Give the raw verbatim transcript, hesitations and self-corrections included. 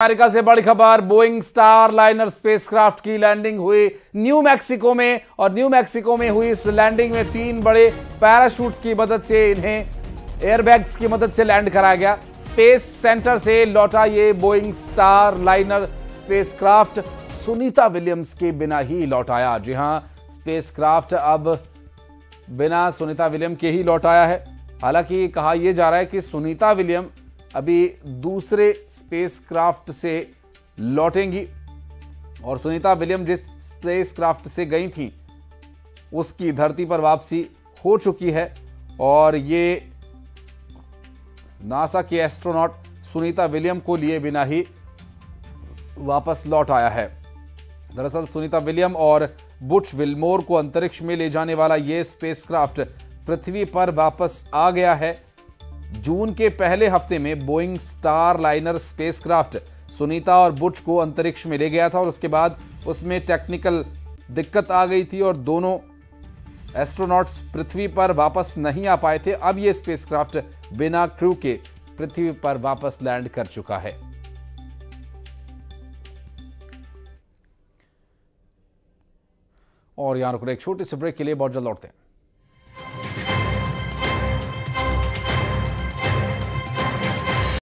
America से बड़ी खबर, बोइंग स्टार लाइनर स्पेसक्राफ्ट की लैंडिंग हुई न्यू मैक्सिको में और न्यू मैक्सिको में हुई इस लैंडिंग में तीन बड़े पैराशूट्स की मदद से इन्हें एयरबैग्स की मदद से लैंड कराया गया। स्पेस सेंटर से लौटा ये Boeing Starliner spacecraft Sunita Williams के बिना ही लौट आया। जी हाँ, स्पेसक्राफ्ट अब बिना सुनीता विलियम के ही लौट आया है। हालांकि कहा यह जा रहा है कि सुनीता विलियम अभी दूसरे स्पेसक्राफ्ट से लौटेंगी और सुनीता विलियम जिस स्पेसक्राफ्ट से गई थी उसकी धरती पर वापसी हो चुकी है और ये नासा के एस्ट्रोनॉट सुनीता विलियम को लिए बिना ही वापस लौट आया है। दरअसल सुनीता विलियम और बुच विलमोर को अंतरिक्ष में ले जाने वाला ये स्पेसक्राफ्ट पृथ्वी पर वापस आ गया है। जून के पहले हफ्ते में Boeing Starliner spacecraft Sunita और बुच को अंतरिक्ष में ले गया था और उसके बाद उसमें टेक्निकल दिक्कत आ गई थी और दोनों एस्ट्रोनॉट्स पृथ्वी पर वापस नहीं आ पाए थे। अब ये स्पेसक्राफ्ट बिना क्रू के पृथ्वी पर वापस लैंड कर चुका है। और यहां रुक रहे एक छोटे से ब्रेक के लिए, बहुत जल्द लौटते हैं।